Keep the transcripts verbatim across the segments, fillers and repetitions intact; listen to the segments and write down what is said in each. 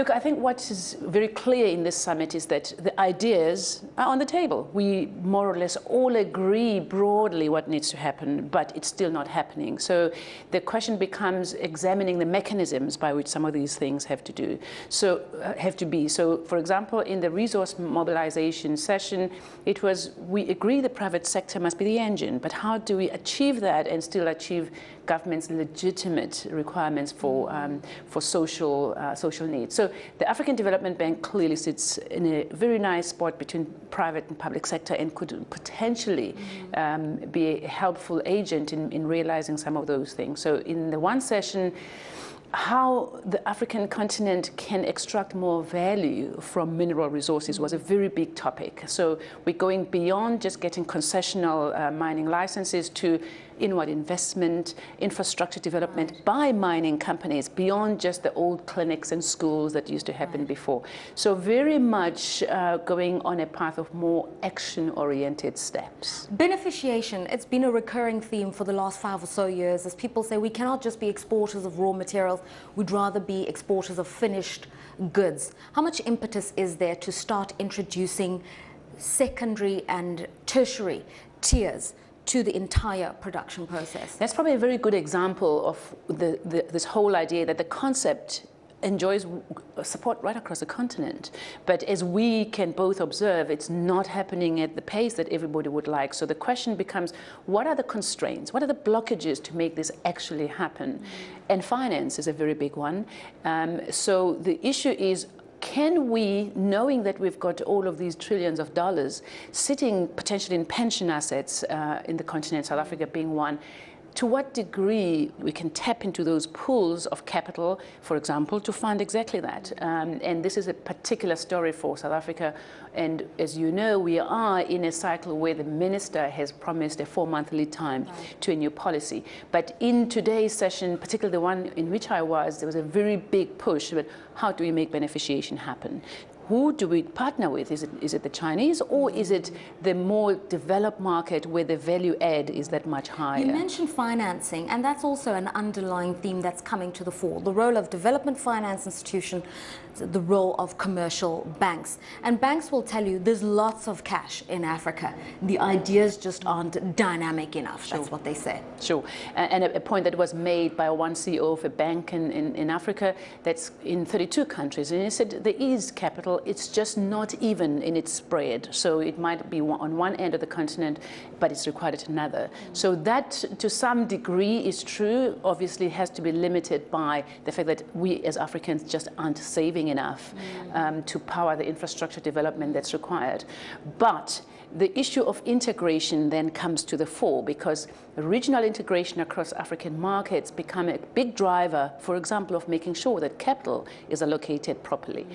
Look, I think what is very clear in this summit is that the ideas are on the table. We more or less all agree broadly what needs to happen, but it's still not happening. So the question becomes examining the mechanisms by which some of these things have to do. So uh, have to be. So, for example, in the resource mobilization session, it was we agree the private sector must be the engine, but how do we achieve that and still achieve government's legitimate requirements for um, for social uh, social needs? So the African Development Bank clearly sits in a very nice spot between private and public sector and could potentially um, be a helpful agent in, in realizing some of those things. So in the one session, how the African continent can extract more value from mineral resources was a very big topic. So we're going beyond just getting concessional uh, mining licenses to inward investment, infrastructure development right. by mining companies, beyond just the old clinics and schools that used to happen right. before. So very much uh, going on a path of more action-oriented steps. Beneficiation, it's been a recurring theme for the last five or so years, as people say we cannot just be exporters of raw materials, we'd rather be exporters of finished goods. How much impetus is there to start introducing secondary and tertiary tiers to the entire production process? That's probably a very good example of the, the, this whole idea that the concept enjoys support right across the continent. But as we can both observe, it's not happening at the pace that everybody would like. So the question becomes, what are the constraints? What are the blockages to make this actually happen? Mm-hmm. And finance is a very big one. Um, so the issue is, can we, knowing that we've got all of these trillions of dollars sitting potentially in pension assets uh, in the continent, South Africa being one, to what degree we can tap into those pools of capital, for example, to fund exactly that. Um, and this is a particular story for South Africa. And as you know, we are in a cycle where the minister has promised a four-month lead time right. to a new policy. But in today's session, particularly the one in which I was, there was a very big push about how do we make beneficiation happen. Who do we partner with? Is it, is it the Chinese, or is it the more developed market where the value add is that much higher? You mentioned financing, and that's also an underlying theme that's coming to the fore. The role of development finance institutions, the role of commercial banks. And banks will tell you there's lots of cash in Africa. The ideas just aren't dynamic enough. Sure. That's what they say. Sure. And a point that was made by one C E O of a bank in, in, in Africa that's in thirty-two countries. And he said there is capital. It's just not even in its spread. So it might be on one end of the continent, but it's required at another. So that, to some degree, is true. Obviously, it has to be limited by the fact that we as Africans just aren't saving enough um, to power the infrastructure development that's required. But the issue of integration then comes to the fore, because regional integration across African markets become a big driver, for example, of making sure that capital is allocated properly.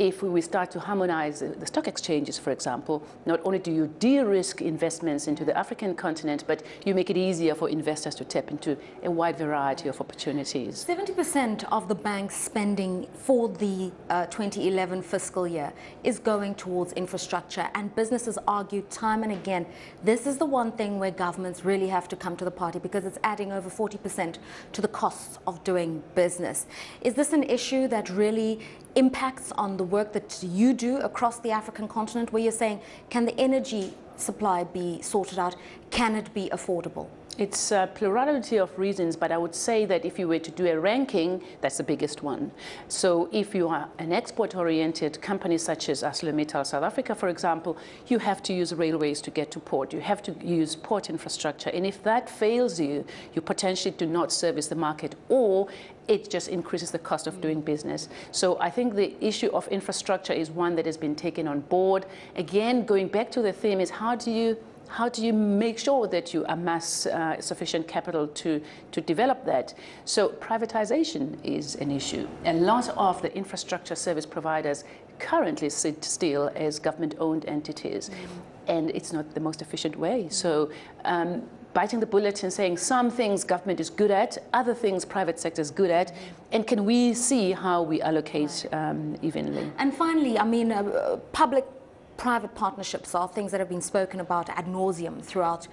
If we start to harmonize the stock exchanges, for example, not only do you de-risk investments into the African continent, but you make it easier for investors to tap into a wide variety of opportunities. seventy percent of the bank's spending for the uh, twenty eleven fiscal year is going towards infrastructure, and businesses argue time and again, this is the one thing where governments really have to come to the party, because it's adding over forty percent to the costs of doing business. Is this an issue that really impacts on the work that you do across the African continent, where you're saying, can the energy supply be sorted out? Can it be affordable? It's a plurality of reasons, but I would say that if you were to do a ranking, that's the biggest one. So if you are an export-oriented company such as ArcelorMittal South Africa, for example, you have to use railways to get to port. You have to use port infrastructure. And if that fails you, you potentially do not service the market, or it just increases the cost of doing business. So I think the issue of infrastructure is one that has been taken on board. Again, going back to the theme is how do you How do you make sure that you amass uh, sufficient capital to, to develop that? So privatization is an issue. A lot of the infrastructure service providers currently sit still as government-owned entities, and it's not the most efficient way. So um, biting the bullet and saying some things government is good at, other things private sector is good at, and can we see how we allocate um, evenly? And finally, I mean, uh, public private partnerships are things that have been spoken about ad nauseum throughout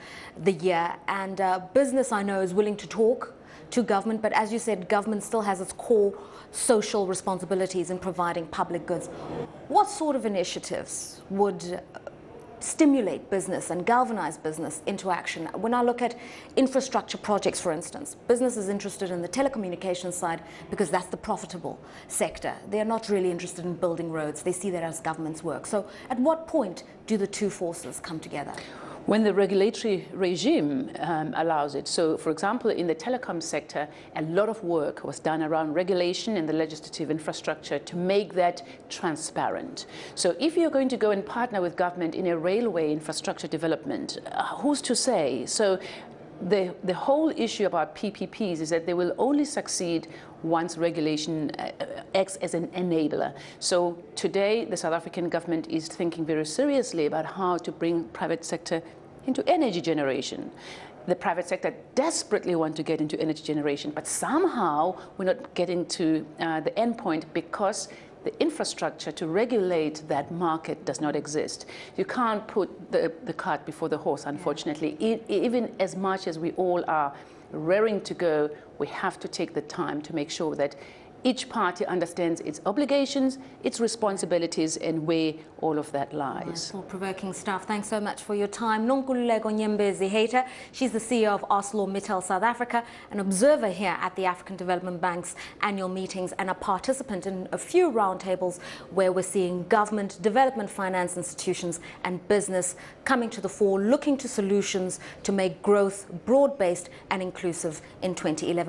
the year, and uh, business, I know, is willing to talk to government. But as you said, government still has its core social responsibilities in providing public goods. What sort of initiatives would stimulate business and galvanize business into action? When I look at infrastructure projects, for instance, business is interested in the telecommunications side because that's the profitable sector. They're not really interested in building roads. They see that as government's work. So at what point do the two forces come together? When the regulatory regime um, allows it. So, for example, in the telecom sector, a lot of work was done around regulation and the legislative infrastructure to make that transparent. So if you're going to go and partner with government in a railway infrastructure development, uh, who's to say? So the, the whole issue about P P Ps is that they will only succeed once regulation acts as an enabler. So today, the South African government is thinking very seriously about how to bring private sector into energy generation. The private sector desperately want to get into energy generation, but somehow we're not getting to uh, the end point because the infrastructure to regulate that market does not exist. You can't put the, the cart before the horse, unfortunately. Yeah. E- even as much as we all are raring to go, we have to take the time to make sure that each party understands its obligations, its responsibilities, and where all of that lies. Well, provoking stuff. Thanks so much for your time. Nonkululeko Nyembezi-Heita, she's the C E O of ArcelorMittal South Africa, an observer here at the African Development Bank's annual meetings, and a participant in a few roundtables where we're seeing government, development finance institutions, and business coming to the fore, looking to solutions to make growth broad-based and inclusive in twenty eleven.